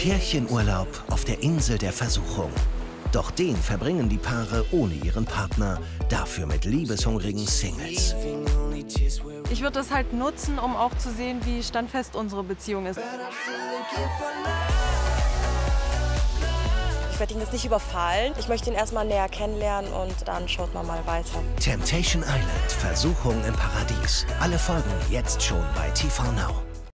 Pärchenurlaub auf der Insel der Versuchung. Doch den verbringen die Paare ohne ihren Partner, dafür mit liebeshungrigen Singles. Ich würde das halt nutzen, um auch zu sehen, wie standfest unsere Beziehung ist. Ich werde ihn jetzt nicht überfallen. Ich möchte ihn erstmal näher kennenlernen und dann schaut man mal weiter. Temptation Island, Versuchung im Paradies. Alle Folgen jetzt schon bei TV Now.